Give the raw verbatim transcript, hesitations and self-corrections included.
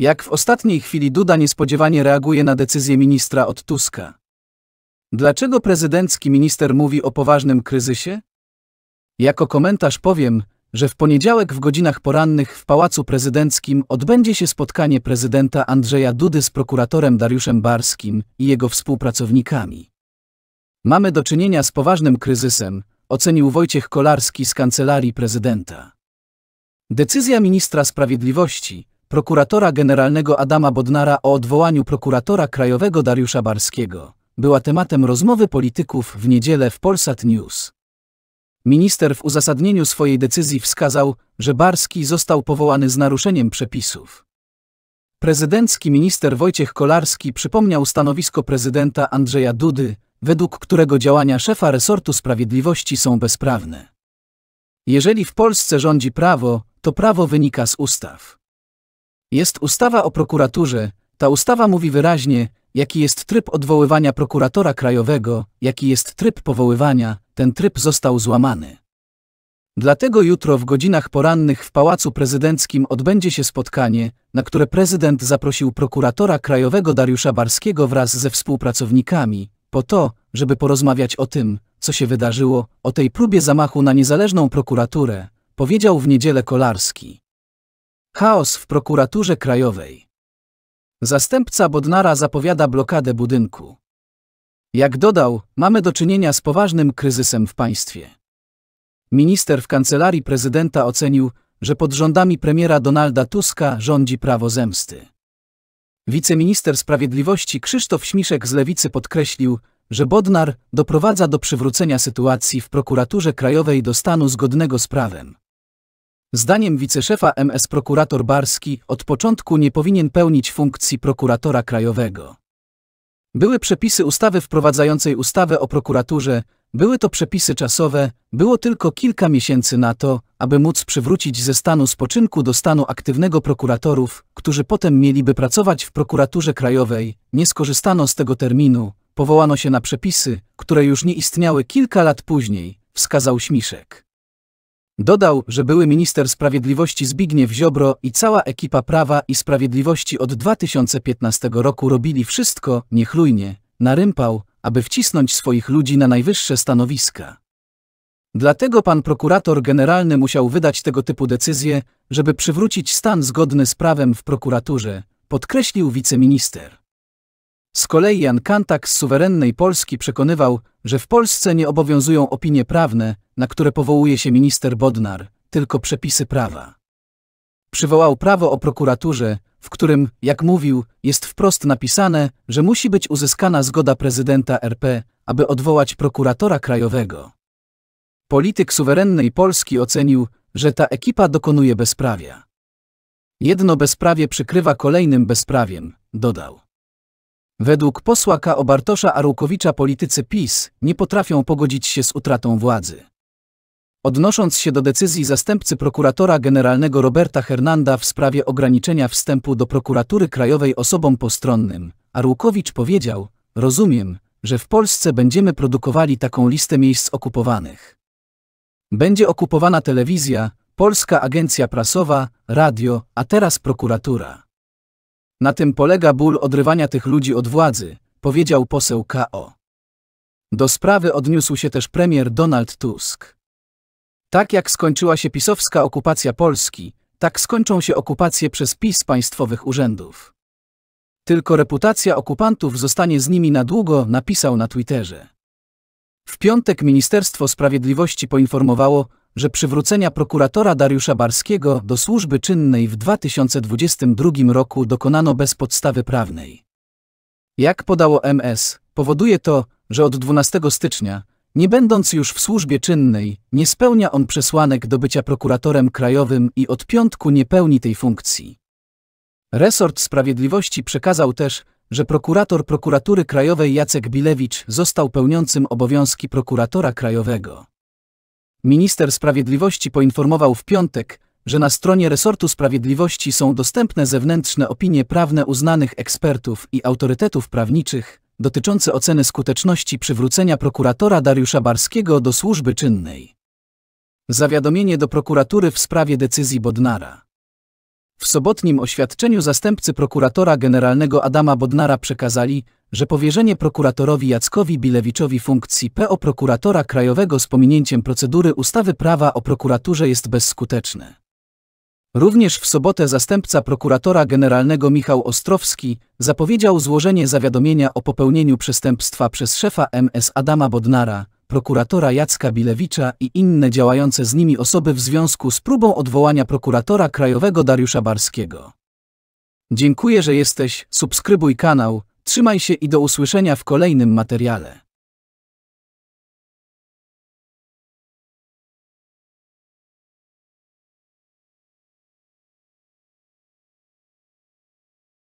Jak w ostatniej chwili Duda niespodziewanie reaguje na decyzję ministra od Tuska. Dlaczego prezydencki minister mówi o poważnym kryzysie? Jako komentarz powiem, że w poniedziałek w godzinach porannych w Pałacu Prezydenckim odbędzie się spotkanie prezydenta Andrzeja Dudy z prokuratorem Dariuszem Barskim i jego współpracownikami. Mamy do czynienia z poważnym kryzysem, ocenił Wojciech Kolarski z Kancelarii Prezydenta. Decyzja ministra sprawiedliwości, prokuratora generalnego Adama Bodnara o odwołaniu prokuratora krajowego Dariusza Barskiego była tematem rozmowy polityków w niedzielę w Polsat News. Minister w uzasadnieniu swojej decyzji wskazał, że Barski został powołany z naruszeniem przepisów. Prezydencki minister Wojciech Kolarski przypomniał stanowisko prezydenta Andrzeja Dudy, według którego działania szefa resortu sprawiedliwości są bezprawne. Jeżeli w Polsce rządzi prawo, to prawo wynika z ustaw. Jest ustawa o prokuraturze, ta ustawa mówi wyraźnie, jaki jest tryb odwoływania prokuratora krajowego, jaki jest tryb powoływania, ten tryb został złamany. Dlatego jutro w godzinach porannych w Pałacu Prezydenckim odbędzie się spotkanie, na które prezydent zaprosił prokuratora krajowego Dariusza Barskiego wraz ze współpracownikami, po to, żeby porozmawiać o tym, co się wydarzyło, o tej próbie zamachu na niezależną prokuraturę, powiedział w niedzielę Kolarski. Chaos w prokuraturze krajowej. Zastępca Bodnara zapowiada blokadę budynku. Jak dodał, mamy do czynienia z poważnym kryzysem w państwie. Minister w Kancelarii Prezydenta ocenił, że pod rządami premiera Donalda Tuska rządzi prawo zemsty. Wiceminister Sprawiedliwości Krzysztof Śmiszek z Lewicy podkreślił, że Bodnar doprowadza do przywrócenia sytuacji w prokuraturze krajowej do stanu zgodnego z prawem. Zdaniem wiceszefa M S prokurator Barski od początku nie powinien pełnić funkcji prokuratora krajowego. Były przepisy ustawy wprowadzającej ustawę o prokuraturze, były to przepisy czasowe, było tylko kilka miesięcy na to, aby móc przywrócić ze stanu spoczynku do stanu aktywnego prokuratorów, którzy potem mieliby pracować w prokuraturze krajowej, nie skorzystano z tego terminu, powołano się na przepisy, które już nie istniały kilka lat później, wskazał Śmiszek. Dodał, że były minister sprawiedliwości Zbigniew Ziobro i cała ekipa Prawa i Sprawiedliwości od dwa tysiące piętnastego roku robili wszystko, niechlujnie, na rympał, aby wcisnąć swoich ludzi na najwyższe stanowiska. Dlatego pan prokurator generalny musiał wydać tego typu decyzje, żeby przywrócić stan zgodny z prawem w prokuraturze, podkreślił wiceminister. Z kolei Jan Kantak z Suwerennej Polski przekonywał, że w Polsce nie obowiązują opinie prawne, na które powołuje się minister Bodnar, tylko przepisy prawa. Przywołał prawo o prokuraturze, w którym, jak mówił, jest wprost napisane, że musi być uzyskana zgoda prezydenta R P, aby odwołać prokuratora krajowego. Polityk Suwerennej Polski ocenił, że ta ekipa dokonuje bezprawia. Jedno bezprawie przykrywa kolejnym bezprawiem, dodał. Według posła K O Bartosza Arłukowicza politycy PiS nie potrafią pogodzić się z utratą władzy. Odnosząc się do decyzji zastępcy prokuratora generalnego Roberta Hernanda w sprawie ograniczenia wstępu do prokuratury krajowej osobom postronnym, Arłukowicz powiedział, rozumiem, że w Polsce będziemy produkowali taką listę miejsc okupowanych. Będzie okupowana telewizja, Polska Agencja Prasowa, radio, a teraz prokuratura. Na tym polega ból odrywania tych ludzi od władzy, powiedział poseł K O. Do sprawy odniósł się też premier Donald Tusk. Tak jak skończyła się pisowska okupacja Polski, tak skończą się okupacje przez PiS państwowych urzędów. Tylko reputacja okupantów zostanie z nimi na długo, napisał na Twitterze. W piątek Ministerstwo Sprawiedliwości poinformowało, że przywrócenia prokuratora Dariusza Barskiego do służby czynnej w dwa tysiące dwudziestym drugim roku dokonano bez podstawy prawnej. Jak podało M S, powoduje to, że od dwunastego stycznia, nie będąc już w służbie czynnej, nie spełnia on przesłanek do bycia prokuratorem krajowym i od piątku nie pełni tej funkcji. Resort Sprawiedliwości przekazał też, że prokurator Prokuratury Krajowej Jacek Bilewicz został pełniącym obowiązki prokuratora krajowego. Minister Sprawiedliwości poinformował w piątek, że na stronie resortu sprawiedliwości są dostępne zewnętrzne opinie prawne uznanych ekspertów i autorytetów prawniczych dotyczące oceny skuteczności przywrócenia prokuratora Dariusza Barskiego do służby czynnej. Zawiadomienie do prokuratury w sprawie decyzji Bodnara. W sobotnim oświadczeniu zastępcy prokuratora generalnego Adama Bodnara przekazali, że powierzenie prokuratorowi Jackowi Bilewiczowi funkcji P O prokuratora krajowego z pominięciem procedury ustawy prawa o prokuraturze jest bezskuteczne. Również w sobotę zastępca prokuratora generalnego Michał Ostrowski zapowiedział złożenie zawiadomienia o popełnieniu przestępstwa przez szefa M S Adama Bodnara, prokuratora Jacka Bilewicza i inne działające z nimi osoby w związku z próbą odwołania prokuratora krajowego Dariusza Barskiego. Dziękuję, że jesteś, subskrybuj kanał, trzymaj się i do usłyszenia w kolejnym materiale.